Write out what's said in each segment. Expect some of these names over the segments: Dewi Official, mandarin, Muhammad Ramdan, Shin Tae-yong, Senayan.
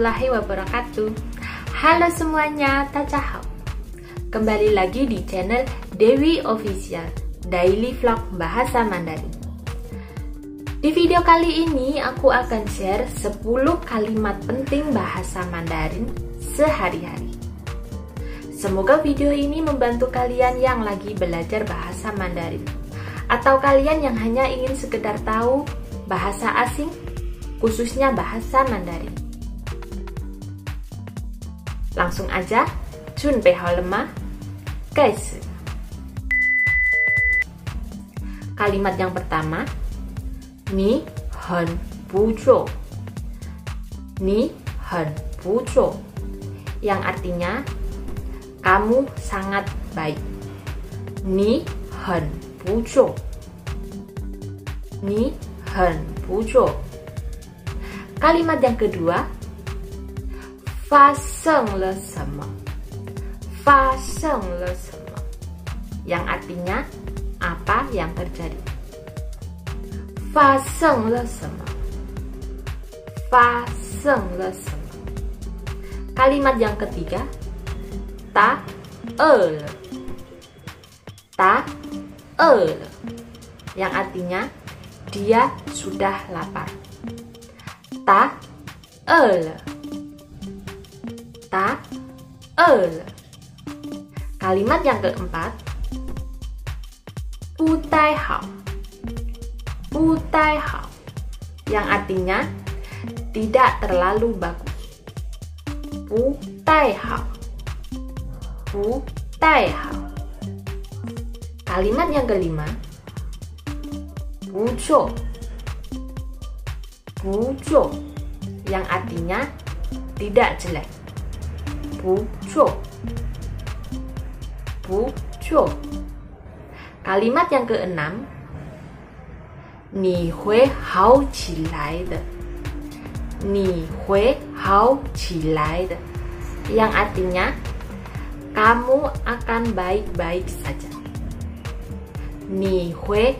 warahmatullahi wabarakatuh. Halo semuanya, tachahau. Kembali lagi di channel Dewi Official, daily vlog bahasa Mandarin. Di video kali ini aku akan share 10 kalimat penting bahasa Mandarin sehari-hari. Semoga video ini membantu kalian yang lagi belajar bahasa Mandarin, atau kalian yang hanya ingin sekedar tahu bahasa asing, khususnya bahasa Mandarin. Langsung aja, Junbei hao le ma, kaishi. Kalimat yang pertama, Ni hen buzhou. Ni hen buzhou, yang artinya kamu sangat baik. Ni hen buzhou. Ni hen buzhou. Kalimat yang kedua, fa sheng le sema. Fa sheng le sema, yang artinya apa yang terjadi. Fa sheng le sema. Fa sheng le sema. Kalimat yang ketiga, ta e le. Ta e le, yang artinya dia sudah lapar. Ta ele. Ta ele. Kalimat yang keempat, putai hao. Putai hao, yang artinya tidak terlalu bagus. Putai hao. Putai hao. Kalimat yang kelima, buco. Buzhou, yang artinya tidak jelek. Buzhou. Buzhou. Kalimat yang keenam, Ni hui hao qi lai de. Ni hui hao qi lai de, yang artinya kamu akan baik-baik saja. Ni hui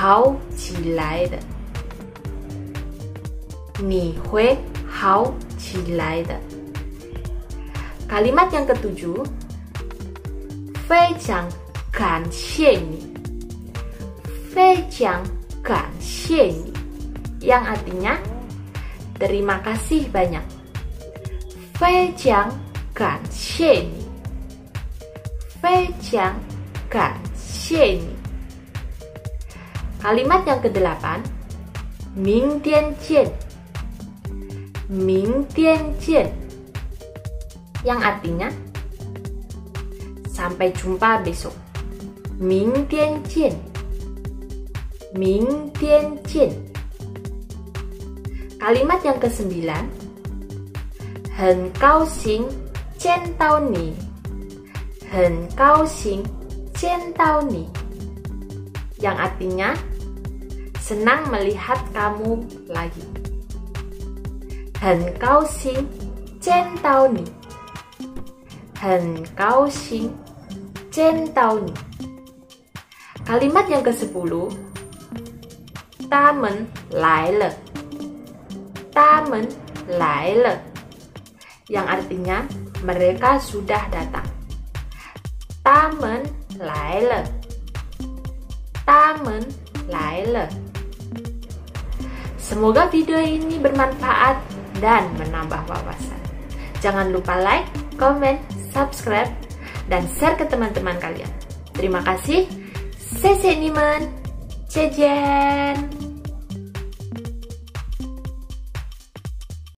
hao qi lai de. Ni hui hao qi lai de. Kalimat yang ketujuh, fei jiang gan xie ni. Fei jiang gan xie ni, yang artinya terima kasih banyak. Fei jiang gan xie ni. Fei jiang gan xie ni. Kalimat yang kedelapan, ming dian jian. Ming dian jian, yang artinya sampai jumpa besok. Ming dian jian. Ming dian jian. Kalimat yang kesembilan, hen gao xing jian tao ni. Hen gao xing jian tao ni, yang artinya senang melihat kamu lagi. Hen gao xing jian tao ni. Hen gao xing jian tao ni. Kalimat yang ke-10, ta men lai le. Ta men lai le, yang artinya mereka sudah datang. Ta men lai le. Ta men lai le. Semoga video ini bermanfaat dan menambah wawasan. Jangan lupa like, comment, subscribe, dan share ke teman-teman kalian. Terima kasih. Sese niman. Jejen.